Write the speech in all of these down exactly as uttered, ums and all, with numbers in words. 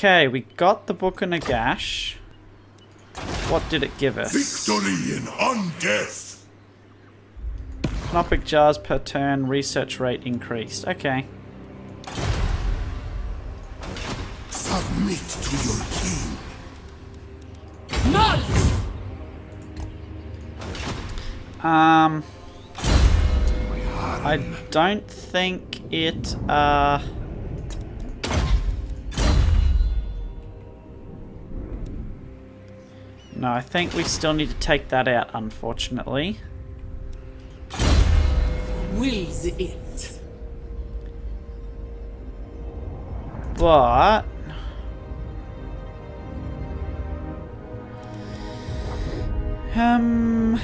Okay, we got the Book of Nagash. What did it give us? Victory in undeath. Canopic jars per turn, research rate increased. Okay. Submit to your king. None. Um. I don't think it. Uh. No, I think we still need to take that out, unfortunately. Will's it. But um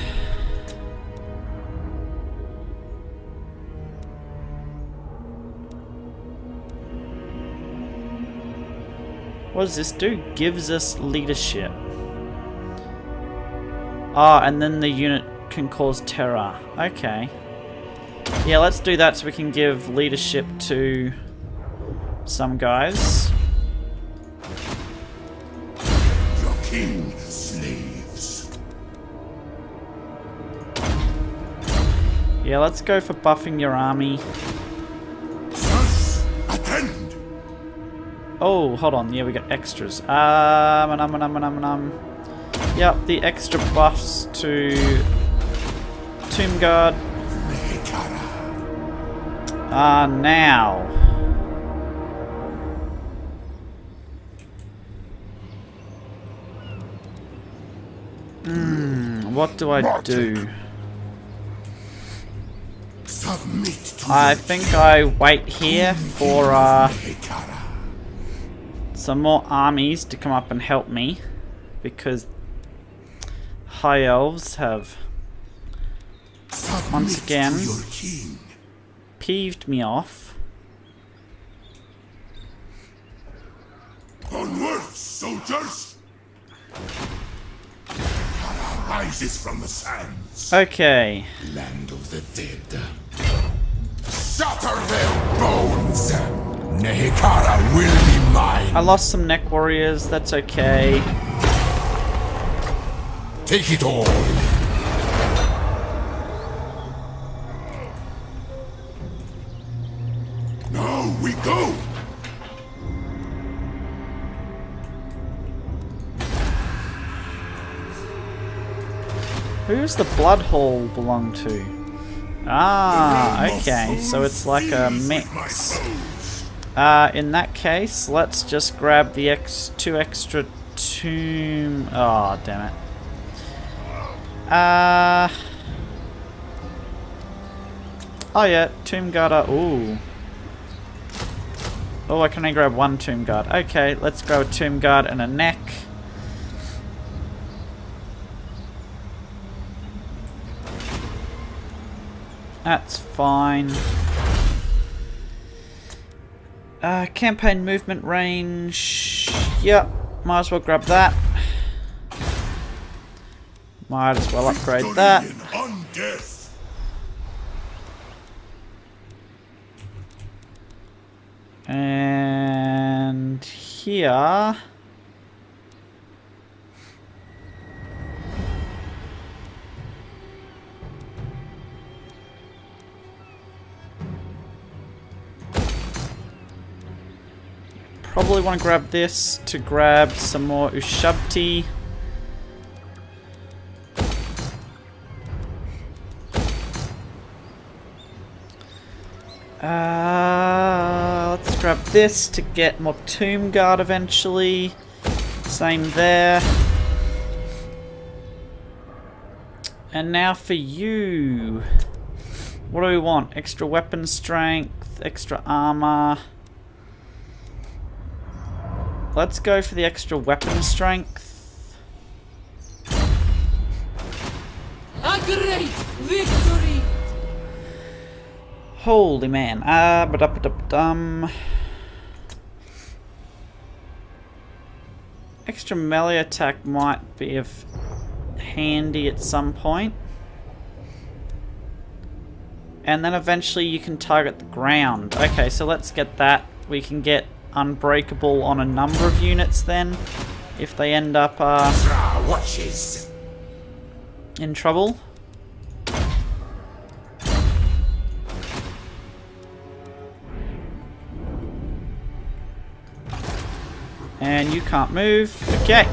what does this do? Gives us leadership. Ah, oh, and then the unit can cause terror. Okay. Yeah, let's do that so we can give leadership to some guys. Your king slaves. Yeah, let's go for buffing your army. Attend. Oh, hold on. Yeah, we got extras. Um, and um, and um, and um, and um. Yep, the extra buffs to Tomb Guard. Ah, uh, now. Hmm, what do I do? I think I wait here for uh, some more armies to come up and help me, because High Elves have once again peeved me off. Onward, soldiers! Rises from the sands. Okay. Land of the dead. Shatter their bones. Nehekhara will be mine. I lost some neck warriors. That's okay. Take it all. Now we go. Who's the blood hall belong to? Ah, okay. So it's like a mix. Uh, in that case, let's just grab the ex two extra tomb. Ah, oh, damn it. Uh, oh yeah, Tomb Guard. Ooh. Oh, I can only grab one Tomb Guard. Okay, let's grab a Tomb Guard and a neck. That's fine. Uh, campaign movement range. Yep, might as well grab that. Might as well upgrade that. And here. Probably want to grab this to grab some more Ushabti. Uh, let's grab this to get more Tomb Guard eventually. Same there. And now for you. What do we want? Extra weapon strength, extra armor. Let's go for the extra weapon strength. A great victory! Holy man. Ah, but up, up, dum. Extra melee attack might be of handy at some point. And then eventually you can target the ground. Okay, so let's get that. We can get unbreakable on a number of units then, if they end up uh, in trouble. And you can't move. Okay.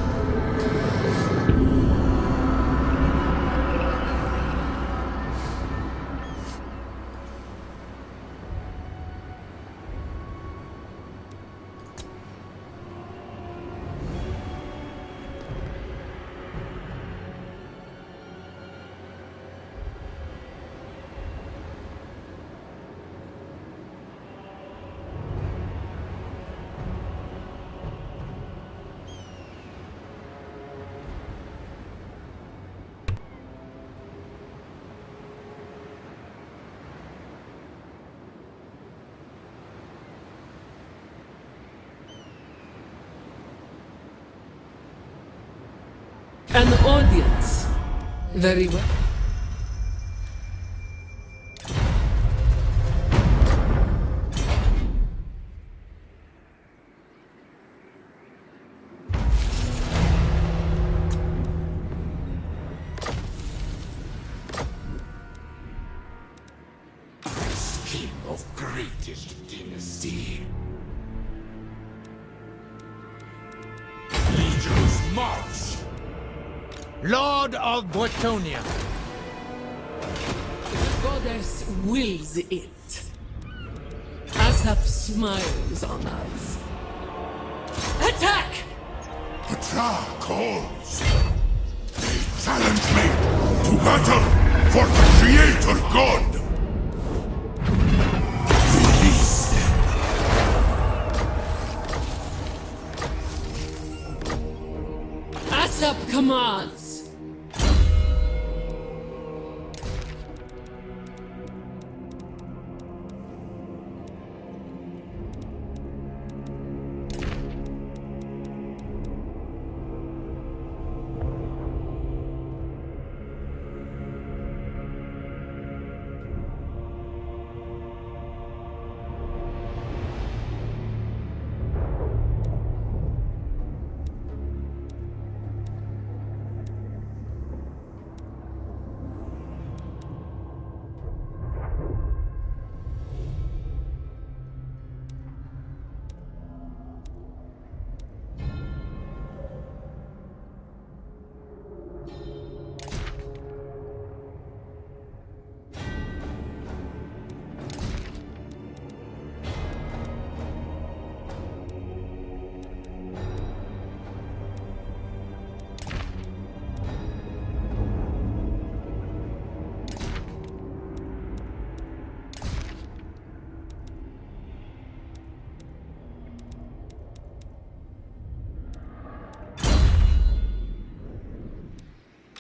An audience. Very well. King of greatest dynasty. Legion's march. Lord of Bretonia. The goddess wills it. Asap smiles on us. Attack! Petra calls. They challenge me to battle for the Creator God. Release them. Asap commands.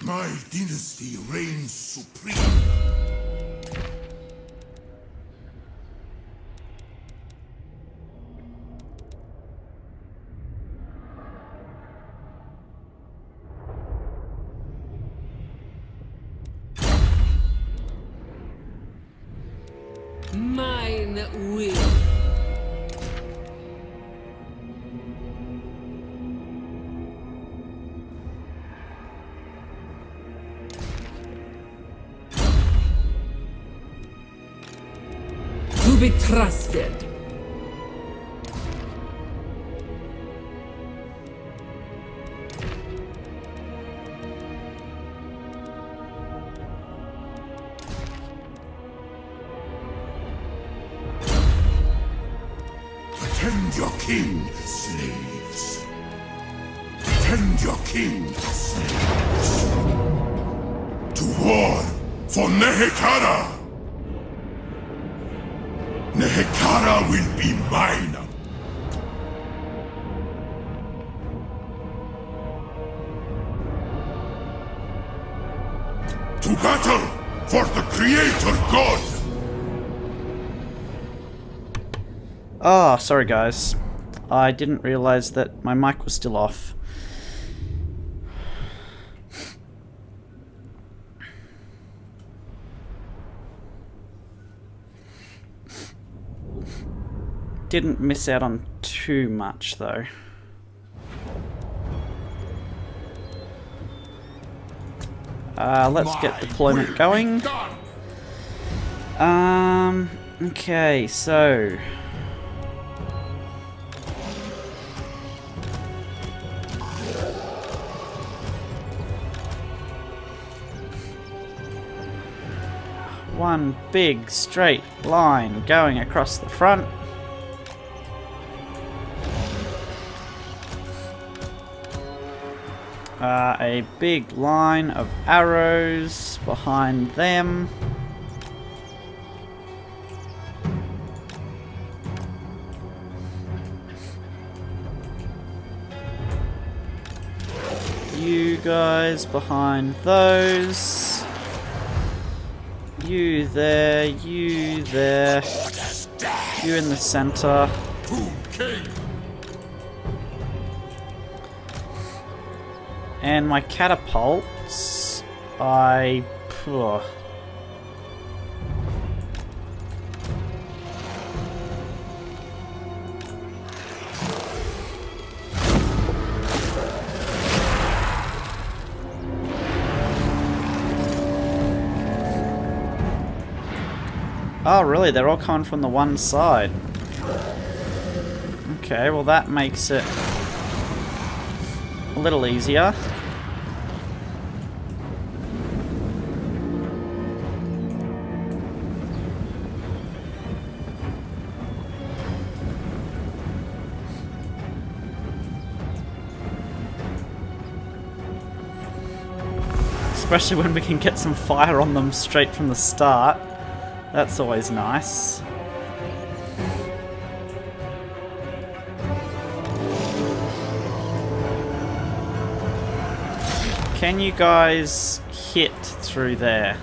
My dynasty reigns supreme. Mine will. Be trusted. Attend your king, slaves. Attend your king, slaves. To war for Nehekhara. Nehekhara will be mine! To battle for the Creator God! Ah, oh, sorry guys. I didn't realize that my mic was still off. didn't miss out on too much though. Uh, let's get deployment going. Um, okay, so one big straight line going across the front. Uh, a big line of arrows behind them. You guys behind those. You there, you there. You in the center. And my catapults, I... Ugh. Oh really, they're all coming from the one side. Okay, well that makes it a little easier. Especially when we can get some fire on them straight from the start. That's always nice. Can you guys hit through there?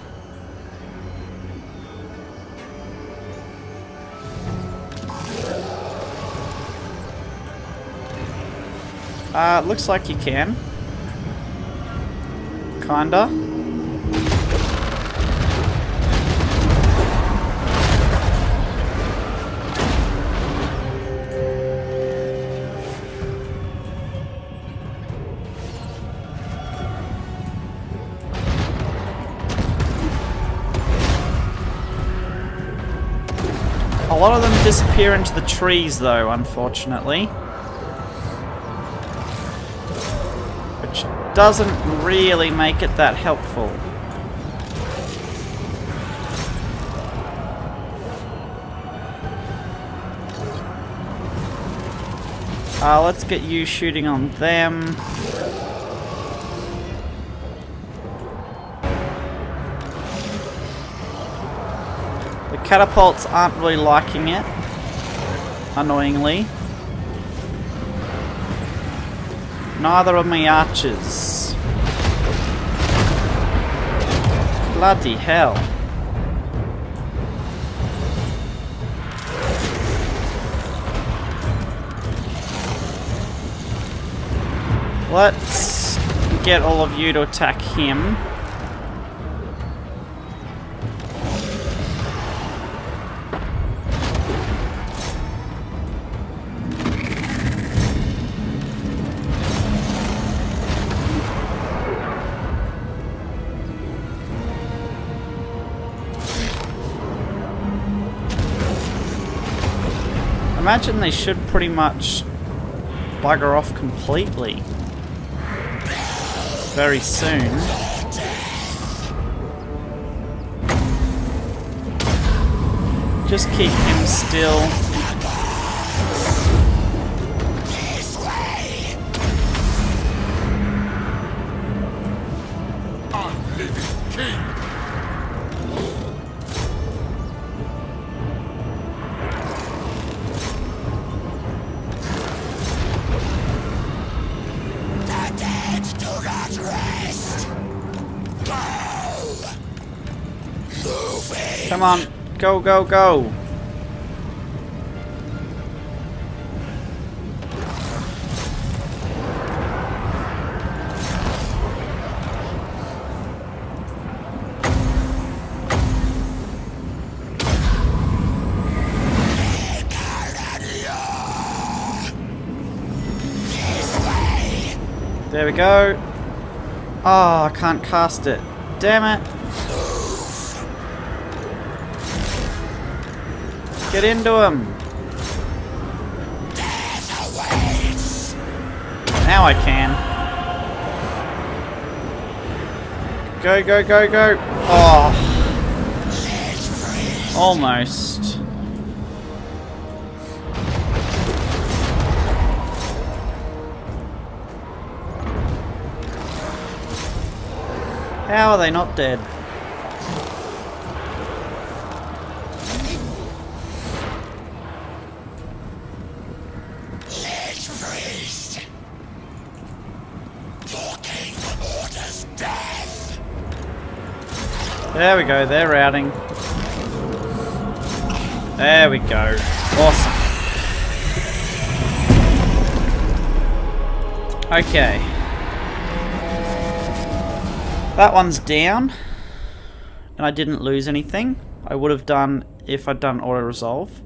Uh, looks like you can. Kinda. A lot of them disappear into the trees though, unfortunately. Doesn't really make it that helpful. Uh, let's get you shooting on them. The catapults aren't really liking it, annoyingly. Neither of my archers. Bloody hell. Let's get all of you to attack him. I imagine they should pretty much bugger off completely very soon. Just keep him still. Come on, go, go, go! There we go. Oh, I can't cast it. Damn it. Get into him. Now I can. Go, go, go, go. Oh. Almost. How are they not dead? Lich priest, your king orders death. There we go. They're routing. There we go. Awesome. Okay. That one's down, and I didn't lose anything. I would have done if I'd done auto resolve.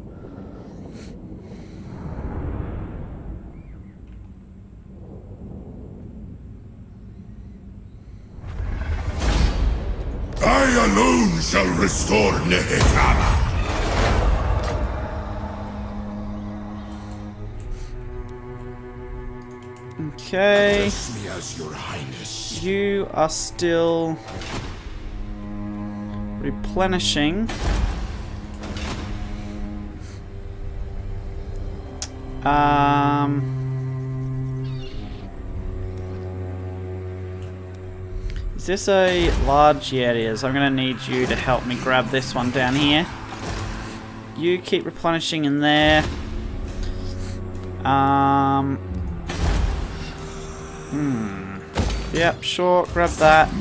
I alone shall restore Nehekhara. Okay. Me as your highness. You are still replenishing. Um Is this a large? Yeah, it is. I'm gonna need you to help me grab this one down here. You keep replenishing in there. Um Hmm. Yep, sure, grab that. King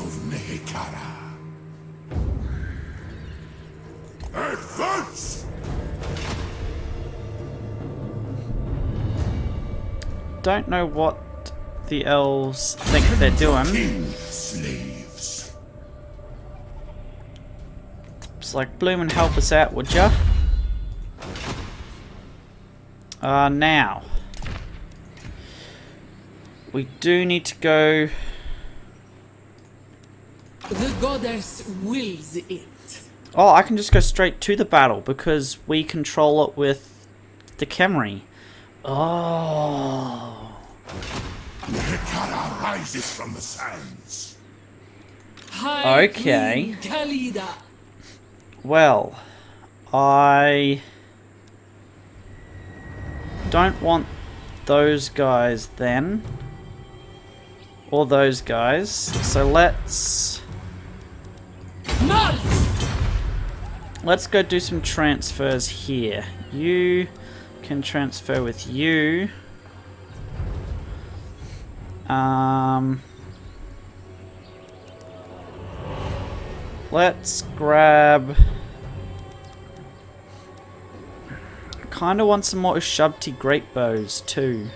of Nehekhara. Advance! Don't know what the elves think they're doing. King slaves. It's like, bloomin' help us out, would ya? Uh, now, we do need to go. The goddess wills it. Oh, I can just go straight to the battle because we control it with the Khemri. Oh. Nehekhara rises from the sands. Okay. Khalida. Well, I don't want those guys then, or those guys, so let's let's go do some transfers here. You can transfer with you. Um, let's grab. Kind of want some more Ushabti great bows too.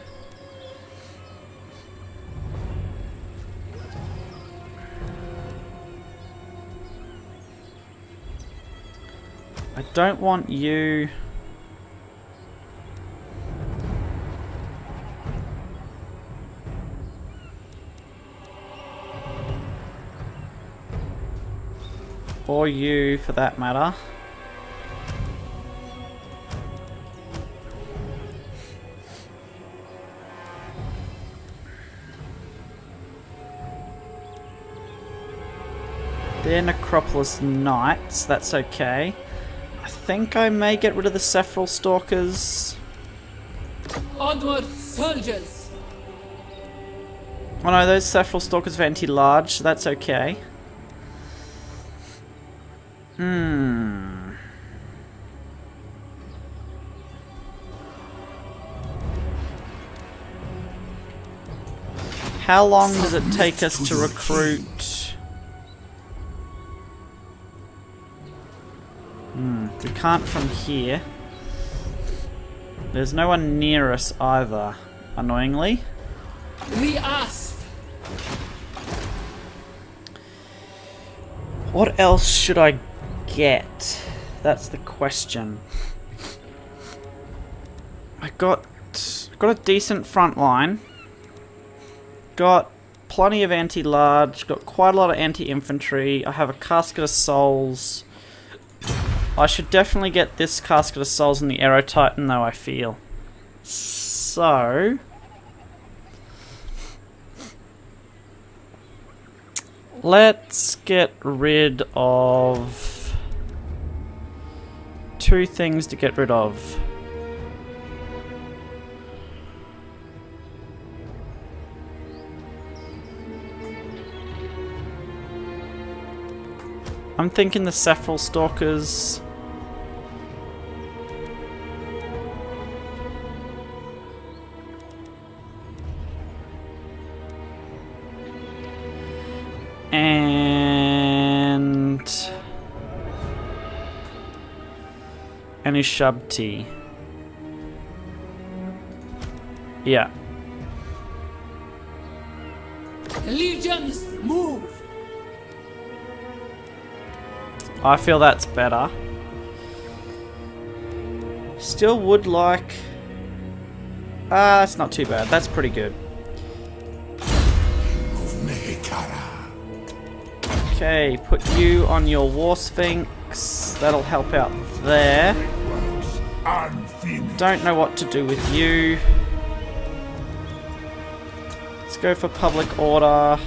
I don't want you. Or you for that matter. They're Necropolis Knights, that's okay. I think I may get rid of the Sephral Stalkers. Onward, soldiers! Oh no, those Sephral Stalkers are anti-large, so that's okay. Hmm. How long does it take us to recruit? We can't from here. There's no one near us either, annoyingly. We asked. What else should I get? That's the question. I got got a decent front line. Got plenty of anti-large. Got quite a lot of anti-infantry. I have a casket of souls. I should definitely get this casket of souls and the Aerotitan, though, I feel. So let's get rid of two things to get rid of. I'm thinking the Sephral Stalkers. And and Ushabti. Yeah. Legions, move! I feel that's better. Still would like... Ah, uh, it's not too bad. That's pretty good. Okay, put you on your War Sphinx. That'll help out there. Don't know what to do with you. Let's go for public order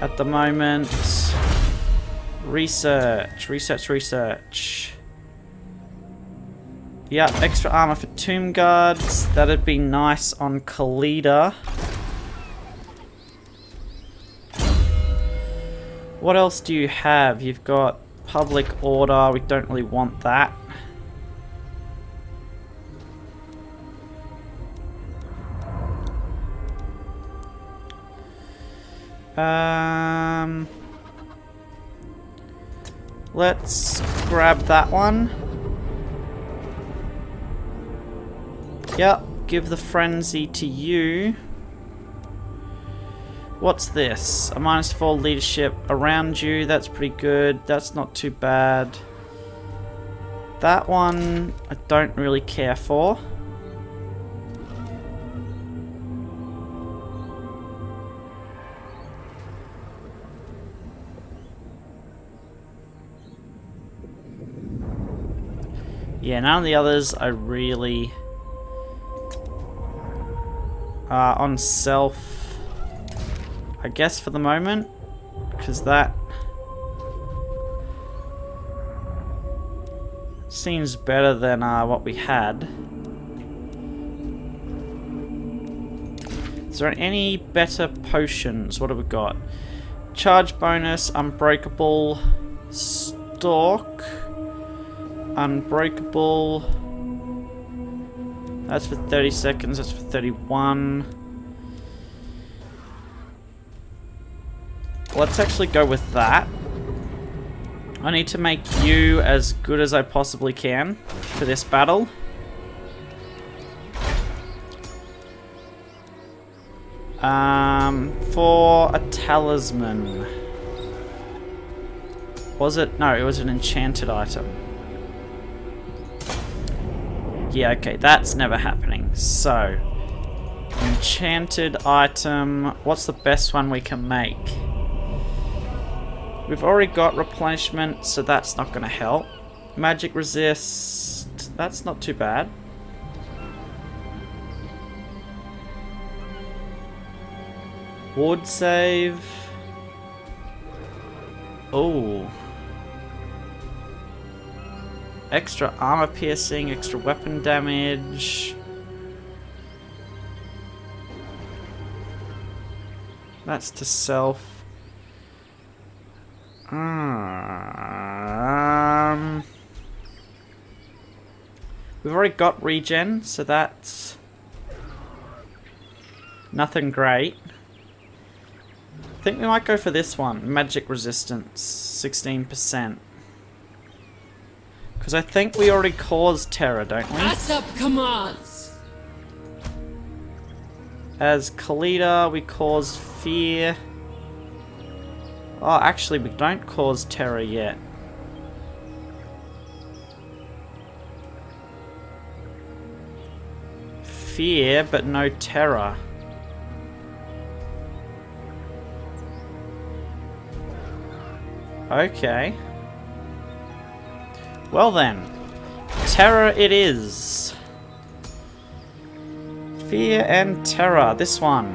at the moment. Research, research, research. Yeah, extra armor for Tomb Guards. That'd be nice on Khalida. What else do you have? You've got public order. We don't really want that. Um, let's grab that one. Yep, give the frenzy to you. What's this? A minus four leadership around you. That's pretty good. That's not too bad. That one I don't really care for. Yeah, none of the others I really are on self. I guess for the moment, because that seems better than uh, what we had. Is there any better potions? What have we got? Charge bonus, unbreakable, stalk, unbreakable. That's for thirty seconds, that's for thirty-one. Let's actually go with that. I need to make you as good as I possibly can for this battle. Um, for a talisman. Was it? No, it was an enchanted item. Yeah, okay, that's never happening. So, enchanted item. What's the best one we can make? We've already got replenishment, so that's not going to help. Magic resist, that's not too bad. Ward save. Oh. Extra armor piercing, extra weapon damage. That's to self. Um, we've already got regen, so that's nothing great. I think we might go for this one, magic resistance, sixteen percent. Because I think we already caused terror, don't we? Pass up commands. As Khalida, we caused fear. Oh, actually, we don't cause terror yet. fear, but no terror. Okay. Well then. Terror it is. Fear and terror. This one.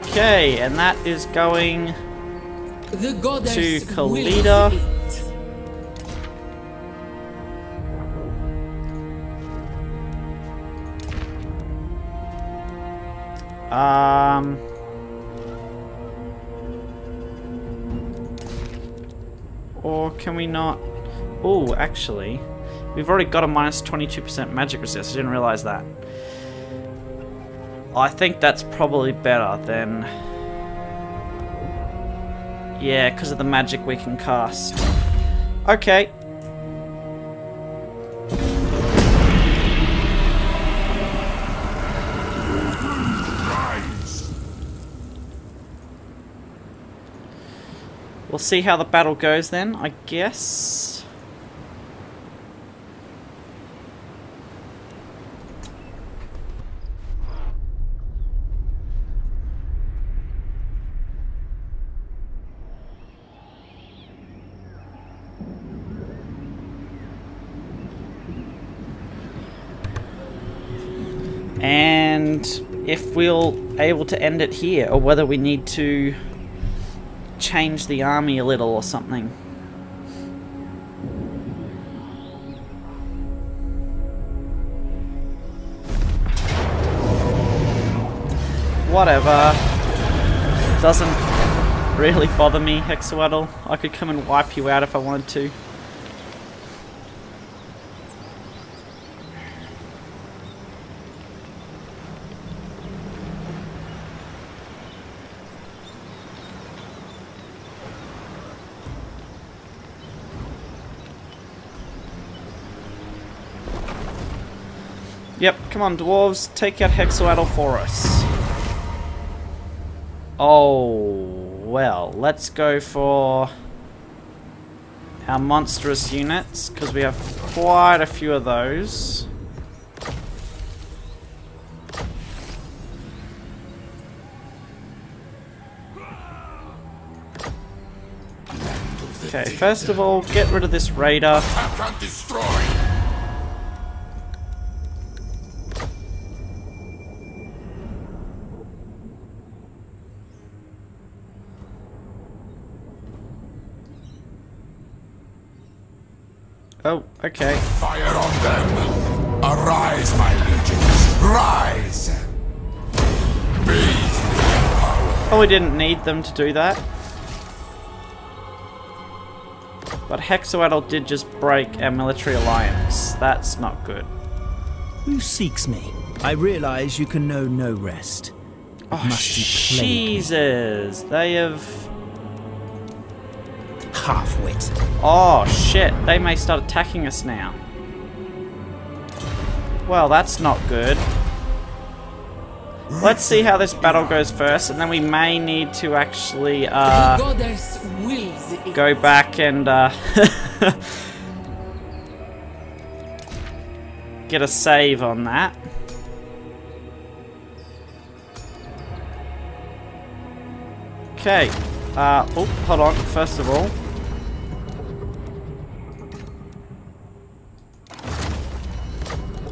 Okay, and that is going the goddess to Khalida. Um. Or can we not? Oh, actually, we've already got a minus twenty-two percent magic resist. I didn't realize that. I think that's probably better than... Yeah, because of the magic we can cast. Okay. We'll see how the battle goes then, I guess. If we'll able to end it here, or whether we need to change the army a little or something. Whatever. Doesn't really bother me, Hexoatl. I could come and wipe you out if I wanted to. Yep, come on dwarves, take out Hexoatl for us. Oh, well, let's go for our monstrous units, because we have quite a few of those. Okay, first of all, get rid of this raider. Oh, okay. Fire on them! Arise, my legions! Rise! Bathe in power. Oh, we didn't need them to do that. But Hexoatl did just break our military alliance. That's not good. Who seeks me? I realize you can know no rest. Oh, must you Jesus! They have... Half-wit. Oh shit, they may start attacking us now. Well, that's not good. Let's see how this battle goes first, and then we may need to actually uh, go back and uh, get a save on that. Okay. Uh, oh, hold on, first of all.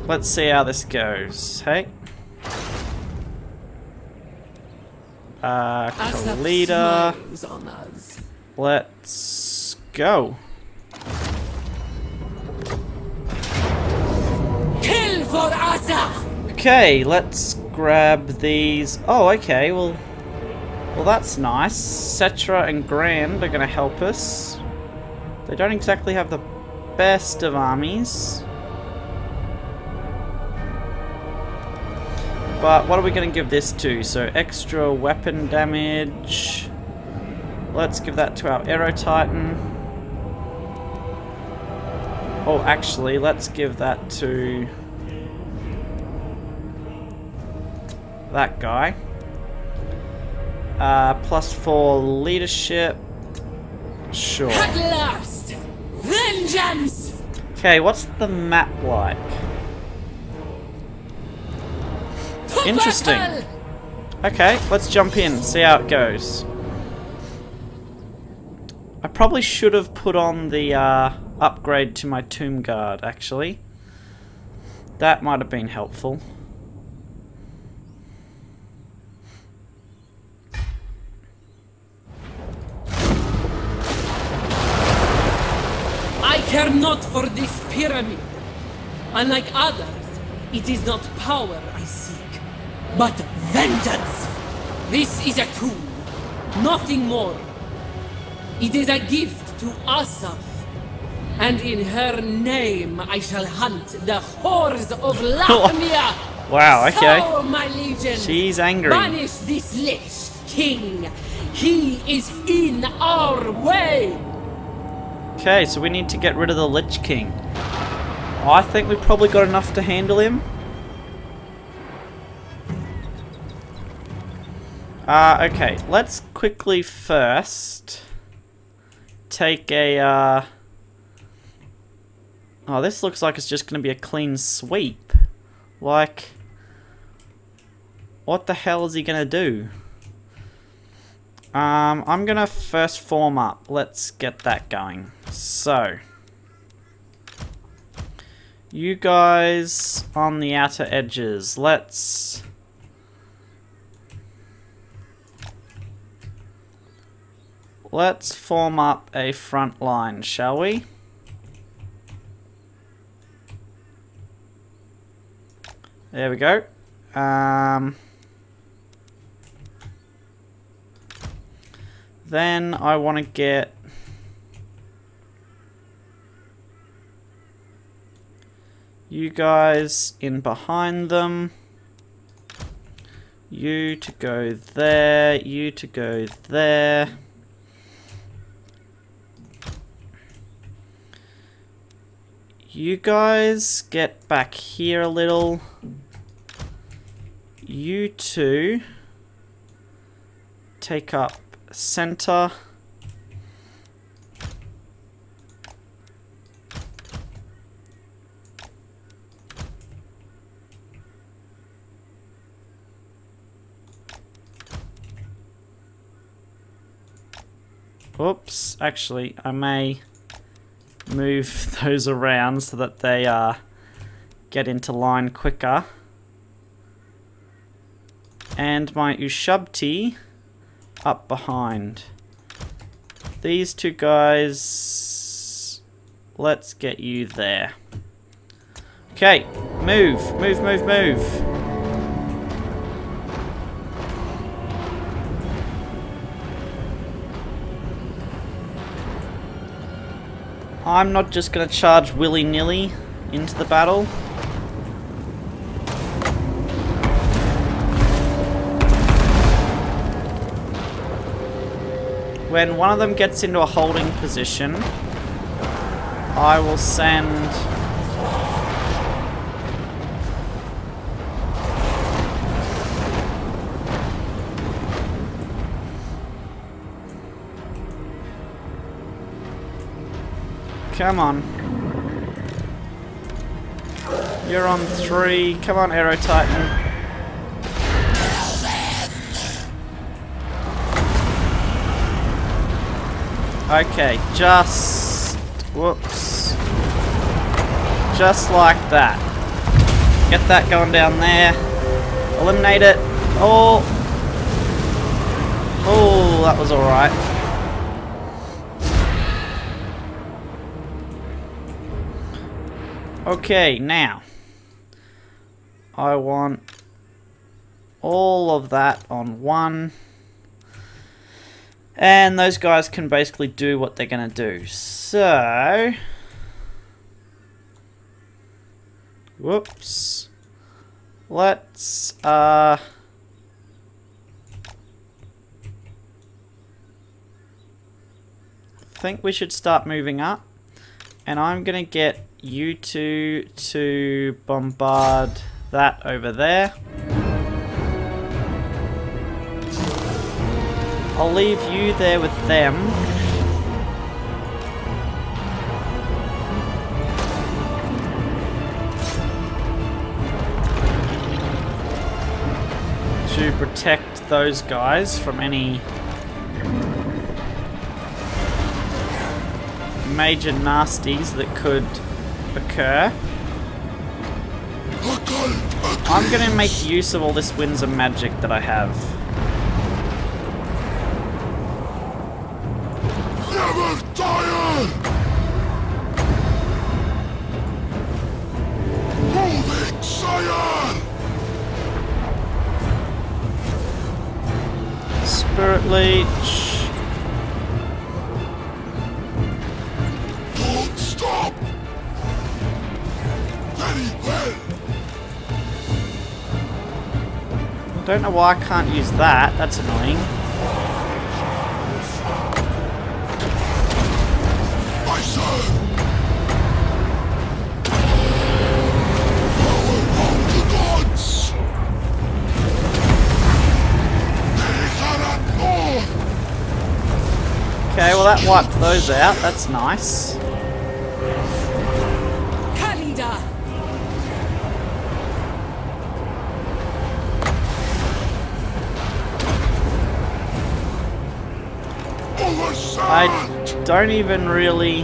Let's see how this goes, hey? Uh, Khalida. Let's go. Kill for Asaf! Okay, let's grab these. Oh, okay, well... Well, that's nice. Setra and Grand are gonna help us. They don't exactly have the best of armies. But what are we gonna give this to? So extra weapon damage. Let's give that to our Aerotitan. Oh, actually, let's give that to that guy. Uh, plus four leadership, Sure. At last! Vengeance! Okay, what's the map like? Interesting. Okay, let's jump in, see how it goes. I probably should have put on the uh, upgrade to my Tomb Guard, actually. That might have been helpful. I care not for this pyramid. Unlike others, it is not power I seek, but vengeance. This is a tool, nothing more. It is a gift to Asaf, and in her name I shall hunt the hordes of Lachmia. Wow, okay. So, my legion, she's angry. Banish this Lich King. He is in our way. Okay, so we need to get rid of the Lich King. I think we've probably got enough to handle him. Uh, okay, let's quickly first take a, uh... oh, this looks like it's just going to be a clean sweep. Like, what the hell is he going to do? Um, I'm going to first form up. Let's get that going. So, you guys on the outer edges, let's... Let's form up a front line, shall we? There we go. Um, then I want to get... you guys in behind them. You to go there, you to go there. You guys get back here a little. You two take up center. Oops, actually I may move those around so that they uh, get into line quicker. And my Ushabti up behind. These two guys, let's get you there. Okay, move, move, move, move. I'm not just going to charge willy-nilly into the battle. When one of them gets into a holding position, I will send... Come on. You're on three. Come on, Aerotitan. Okay, just... whoops. Just like that. Get that going down there. Eliminate it. Oh! Oh, that was alright. Okay, now I want all of that on one, and those guys can basically do what they're gonna do. So, whoops, let's uh think we should start moving up, and I'm gonna get you two to bombard that over there. I'll leave you there with them. to protect those guys from any major nasties that could occur. I'm going to make use of all this winds of magic that I have. Never tire! Moving Scion! Spirit Leech. I don't know why I can't use that, that's annoying. Okay, well that wiped those out, that's nice. I don't even really...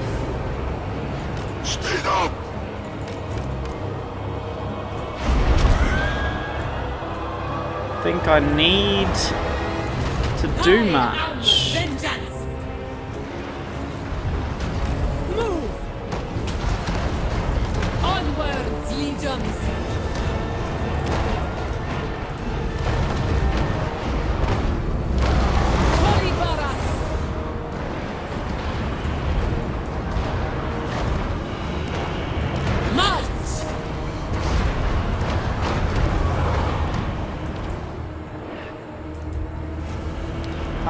Speed up. think I need to do much. Move. Onwards, legions.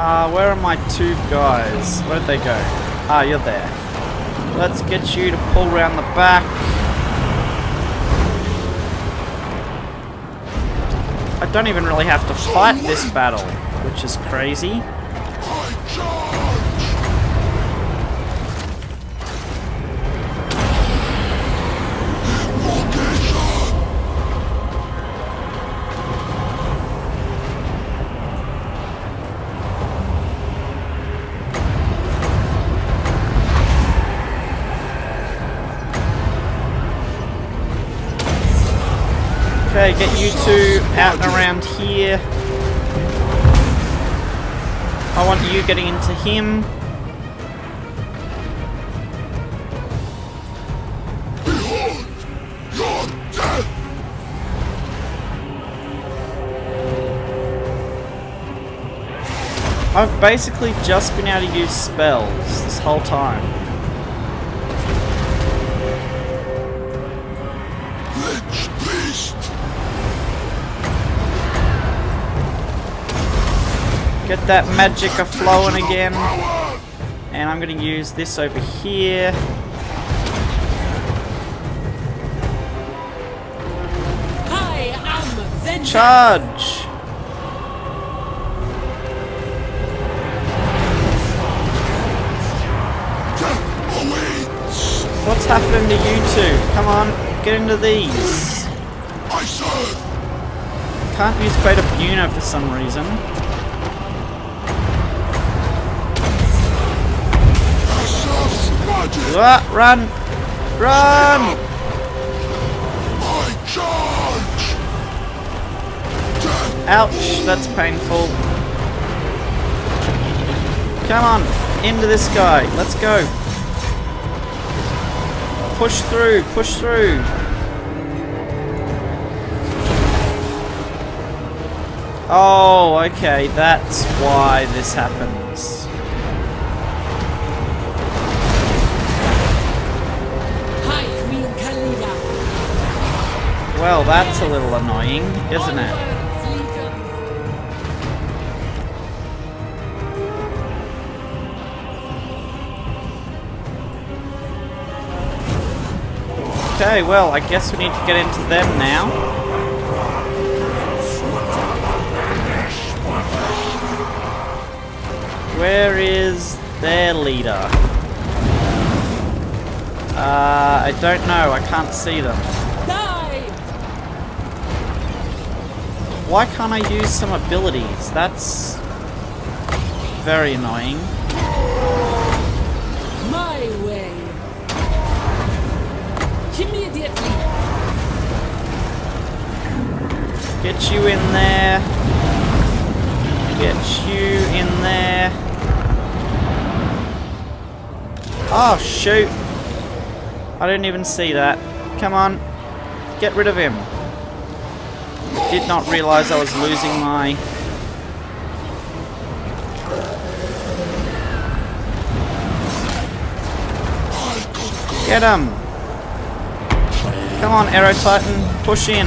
Uh, where are my two guys? Where'd they go? Ah, you're there. Let's get you to pull around the back. I don't even really have to fight this battle, which is crazy. Okay, get you two out and around here. I want you getting into him. Behold your death. I've basically just been able to use spells this whole time. Lich Beast. Get that magic a-flowing again. And I'm going to use this over here. Charge! What's happening to you two? Come on, get into these. Can't use Fate of Buna for some reason. Ah, run! Run! I charge. Ouch, that's painful. Come on, into this guy. Let's go. Push through, push through. Oh, okay, that's why this happens. Well, that's a little annoying, isn't it? Okay, well, I guess we need to get into them now. Where is their leader? Uh, I don't know, I can't see them. Why can't I use some abilities? That's very annoying. My way. Immediately. Get you in there. Get you in there. Oh shoot. I didn't even see that. Come on. Get rid of him. Did not realize I was losing my... Get him! Come on, Aerotitan, push in!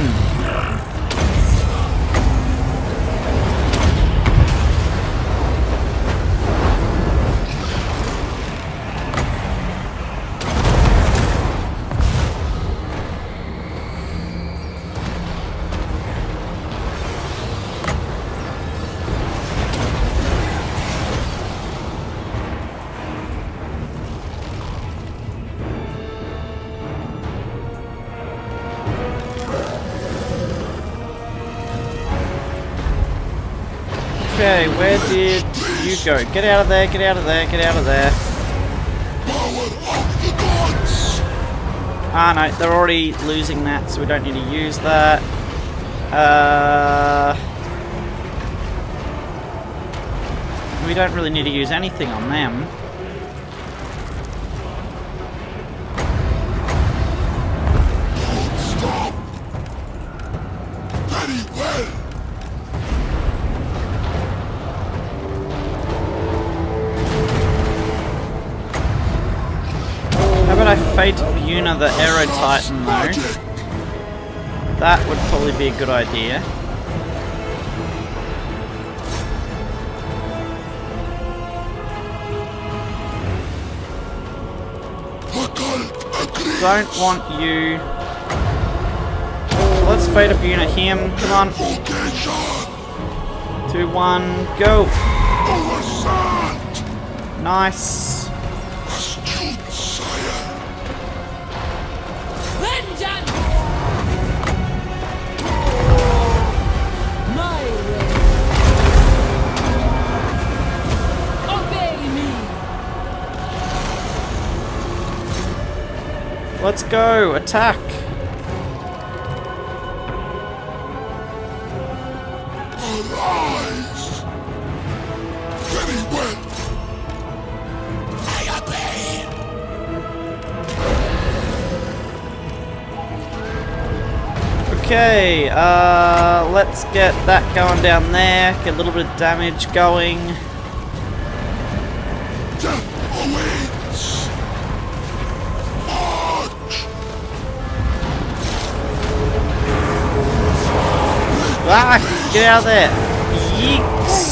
Okay, where did you go? Get out of there, get out of there, get out of there. Ah no, they're already losing that, so we don't need to use that. Uh, we don't really need to use anything on them. Fate Buna the Aerotitan though. That would probably be a good idea. Don't want you. Let's Fate Buna him. Come on. Two, one, go. Nice. Let's go! Attack! Arise! Very well! I obey! Okay, uh, let's get that going down there. Get a little bit of damage going. Ah, get out of there! Yeeks!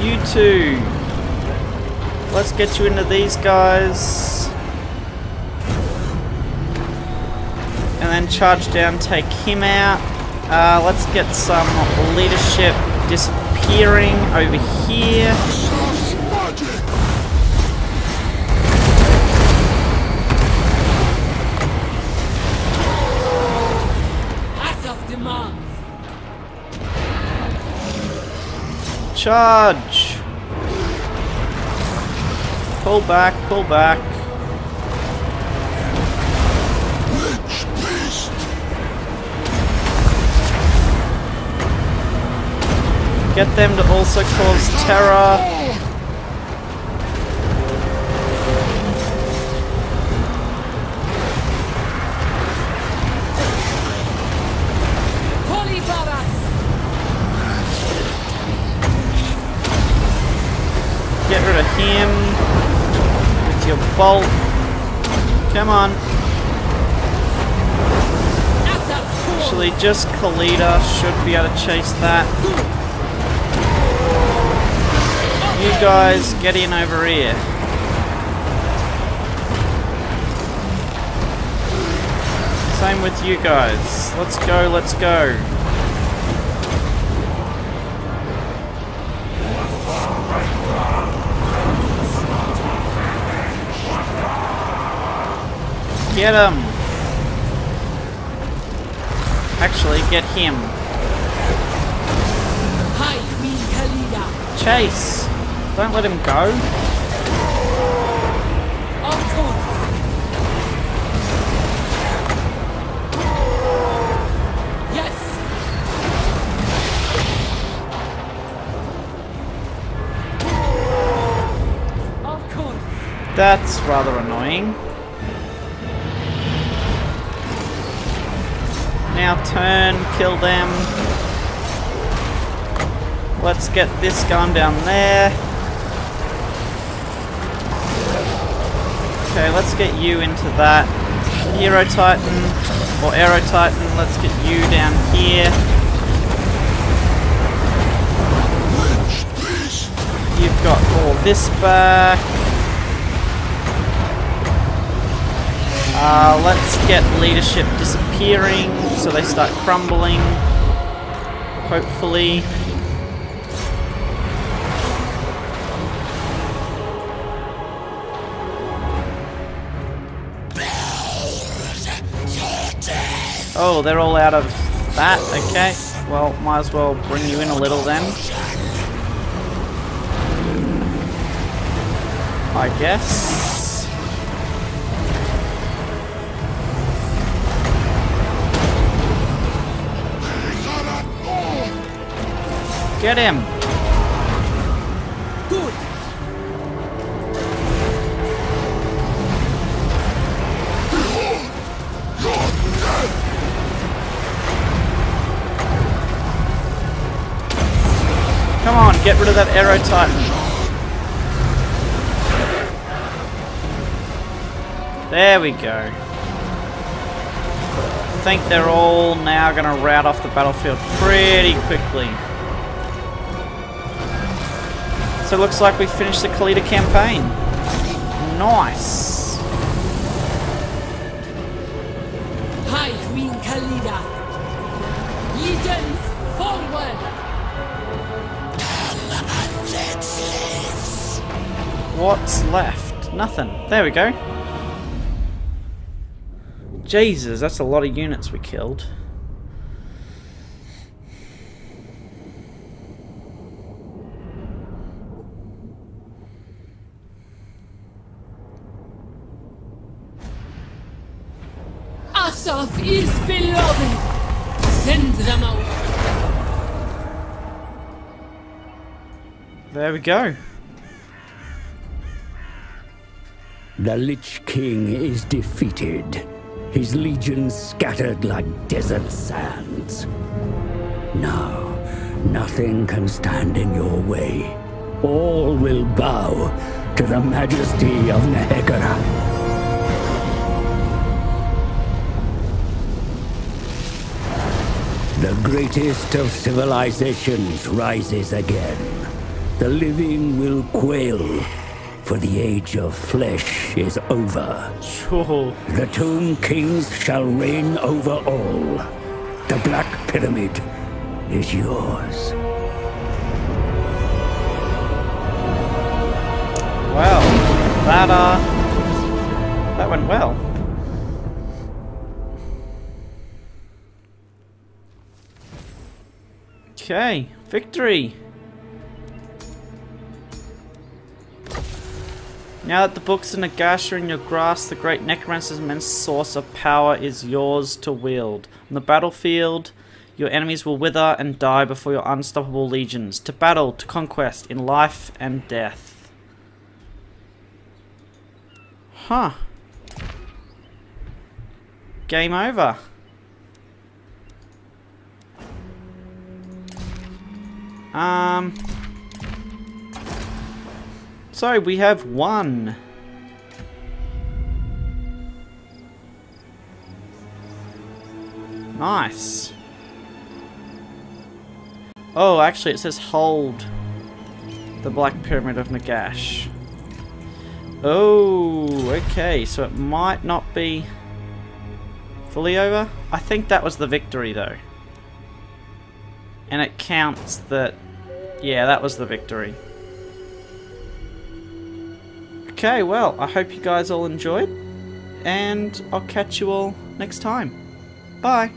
You two! Let's get you into these guys. And then charge down, take him out. Uh, let's get some leadership disappearing over here. Charge! Pull back, pull back. Get them to also cause terror. Get rid of him with your bolt. Come on. Actually, just Khalida should be able to chase that. You guys, get in over here. Same with you guys. Let's go, let's go. Get him! Actually, get him. Chase! Don't let him go. Yes! Of course! That's rather annoying. Now turn, kill them. Let's get this gun down there. Okay, let's get you into that. Aerotitan, or Aerotitan, let's get you down here. You've got all this back. Uh, let's get leadership disappearing so they start crumbling, hopefully. Oh, they're all out of that, okay. Well, might as well bring you in a little then, I guess. Get him! Good. Come on, get rid of that Aerotitan. There we go. I think they're all now gonna rout off the battlefield pretty quickly. So it looks like we finished the Khalida campaign. Nice. Hi, Queen Khalida. Legions forward. What's left? Nothing. There we go. Jesus, that's a lot of units we killed. Is beloved. Send them out. There we go. The Lich King is defeated. His legions scattered like desert sands. Now, nothing can stand in your way. All will bow to the majesty of Nehekhara. The greatest of civilizations rises again. The living will quail, for the age of flesh is over. Sure. The Tomb Kings shall reign over all. The Black Pyramid is yours. Well, that, uh, that went well. Okay, victory! Now that the books of Nagash are in your grasp, the great necromancer's immense source of power is yours to wield. On the battlefield, your enemies will wither and die before your unstoppable legions. To battle, to conquest, in life and death. Huh. Game over. Um, so we have won. Nice. Oh, actually it says hold the Black Pyramid of Nagash. Oh, okay, so it might not be fully over. I think that was the victory though. And it counts that. Yeah, that was the victory. Okay, well, I hope you guys all enjoyed, and I'll catch you all next time. Bye!